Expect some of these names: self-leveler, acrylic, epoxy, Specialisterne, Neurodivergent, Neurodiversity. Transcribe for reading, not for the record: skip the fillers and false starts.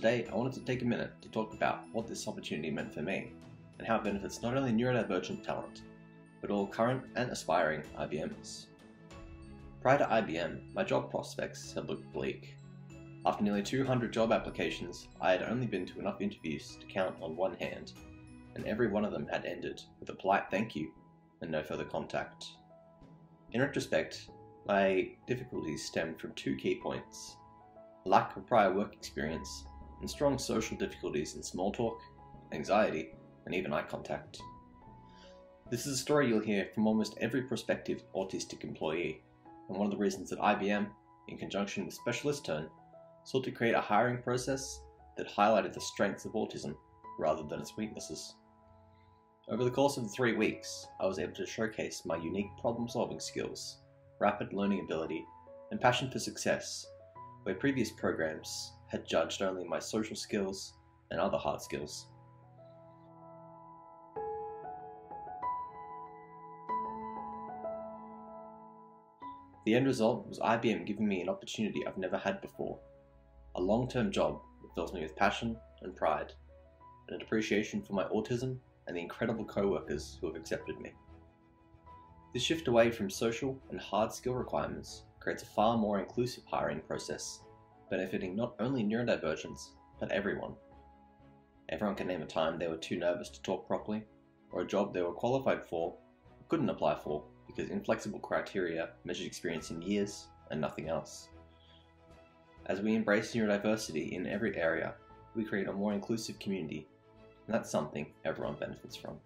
today I wanted to take a minute to talk about what this opportunity meant for me, and how it benefits not only neurodivergent talent, but all current and aspiring IBMers. Prior to IBM, my job prospects had looked bleak. After nearly 200 job applications, I had only been to enough interviews to count on one hand, and every one of them had ended with a polite thank you and no further contact. In retrospect, my difficulties stemmed from two key points: lack of prior work experience, and strong social difficulties in small talk, anxiety, and even eye contact. This is a story you'll hear from almost every prospective autistic employee, and one of the reasons that IBM, in conjunction with Specialisterne, sought to create a hiring process that highlighted the strengths of autism rather than its weaknesses. Over the course of the 3 weeks, I was able to showcase my unique problem-solving skills, rapid learning ability, and passion for success, where previous programs had judged only my social skills and other hard skills. The end result was IBM giving me an opportunity I've never had before, a long-term job that fills me with passion and pride, and an appreciation for my autism and the incredible co-workers who have accepted me. This shift away from social and hard skill requirements creates a far more inclusive hiring process, benefiting not only neurodivergents, but everyone. Everyone can name a time they were too nervous to talk properly, or a job they were qualified for, but couldn't apply for because inflexible criteria measured experience in years and nothing else. As we embrace neurodiversity in every area, we create a more inclusive community, and that's something everyone benefits from.